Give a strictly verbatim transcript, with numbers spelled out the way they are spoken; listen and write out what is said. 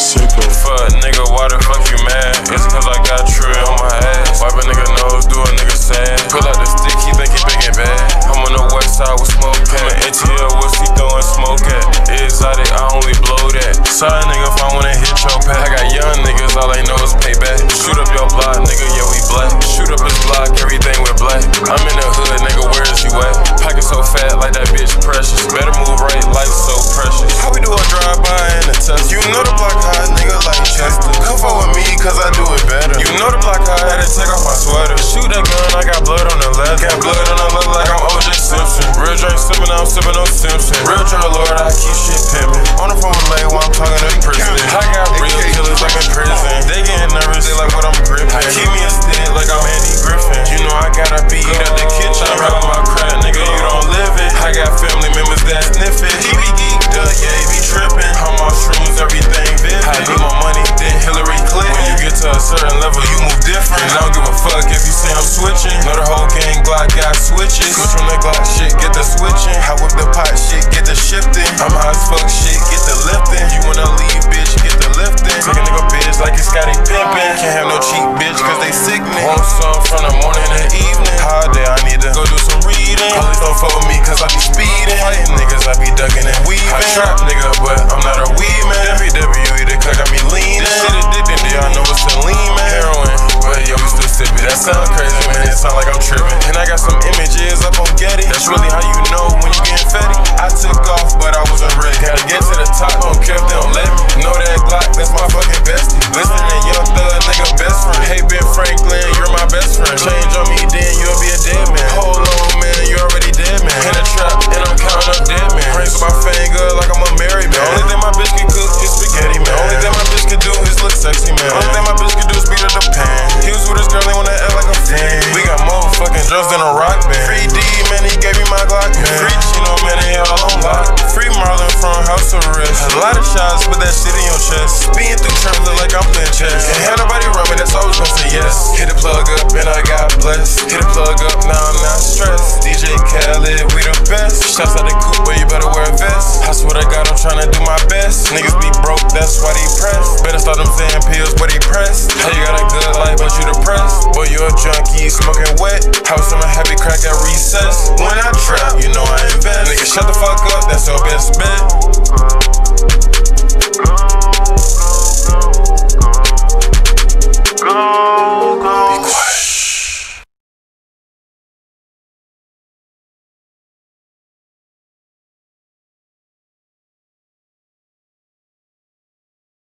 sicko. Fuck nigga, why the fuck you mad? It's cause I got trill on my ass. Wipe a nigga nose, do a nigga sad. Pull out the stick, he think he big and bad. I'm on the west side with smoke at. I'm an N T L, what's he throwing smoke at? Exotic, I only blow that. Sorry nigga, if I wanna hit your pack. I got young niggas, all they know is payback. Shoot up your block, nigga, yeah we black. Shoot up his block, everything with black. I'm in the hood, nigga, where is you at? Pocket so fat, like that bitch precious. Better move right, life so precious. How we do a drive-by and a test? You know the block high, nigga, like Chester. Come fuck with me, cause I do it better. You know the block high, had to take off my sweater. Shoot that gun, I got blood on the left. Got blood on the left like I'm O J Simpson. Real drink sippin', I'm sippin' on Simpson. Real drug lord, I keep shit pimpin'. On the phone with Lay while I'm talking to prison. I got real killers like in prison. They getting nervous, they like what I'm grippin'. Keep me a stick like I'm Andy Griffin. You know I gotta be eat up the kitchen. I rap my crap, nigga, you don't live it. I got family members that sniff it. He be geeked up, yeah, he be trippin'. I'm on shrooms, everything vivid. I do my money, then Hillary Clinton. When you get to a certain level, you move different. And I don't give a fuck if you say I'm switching. Know the whole gang Glock got switches. Switch from that Glock shit, get the switching. I whip the pot shit, get the shifting. I'm high as fuck shit, get the lifting. You wanna leave, bitch, get the lifting. Take a nigga bitch like it's Scotty Pimpin'. Can't have no cheap bitch, cause they sickening. Want some from the morning to evening. Holiday, I need to go do some reading. Police don't fuck with me, cause I be speeding. Fighting niggas, I be ducking and weaving. I trap nigga, but I'm not a weed man. W W E, the cut got me leaning. This shit addicting, do y'all know it's a lean man? Heroin, but yo, we still sippin'. That sound crazy, man, it sound like I'm trippin'. And I got some images up on Getty. That's really how you know when you getting fatty. I took off, but I wasn't ready. Gotta get to the top, don't care if they don't let me. Know that Glock, that's my fucking bestie. Listen to Young Thug, nigga, best friend. Hey, Ben Franklin, you're my best friend. Change on me, then you'll be a dead man. Hold on, man, you're already dead, man. In a trap, and I'm counting up dead, man. Rings with my finger like I'm a married man. The only thing my bitch can cook is spaghetti, man. The only thing my bitch can do is look sexy, man. The only thing my bitch can do is beat her the pan. He was with this girl, they wanna act like a fan. We got more fucking drugs than a rock band. Free D, man, he gave me my Glock, man. Free Chino, man, they all on lock. Free Marlon from House Arrest. A lot of shots, but that shit in your chest. Being through trams look like I'm playing chess. Can't have nobody run me, that's always gonna say yes. Hit the plug up and I got blessed. Hit the plug up, now I'm not stressed. D J Khaled, we the best. Shots out the coupe, but you better wear a vest. I swear to God, I'm tryna do my best. Niggas be broke, that's why they press. Better start them saying pills, but they press. Hey, you got a good life, but you depressed. Boy, you a junkie, smoking wet. House on a happy crack at recess. When I trap, you know I invest. Nigga, shut the fuck up, that's your best bet.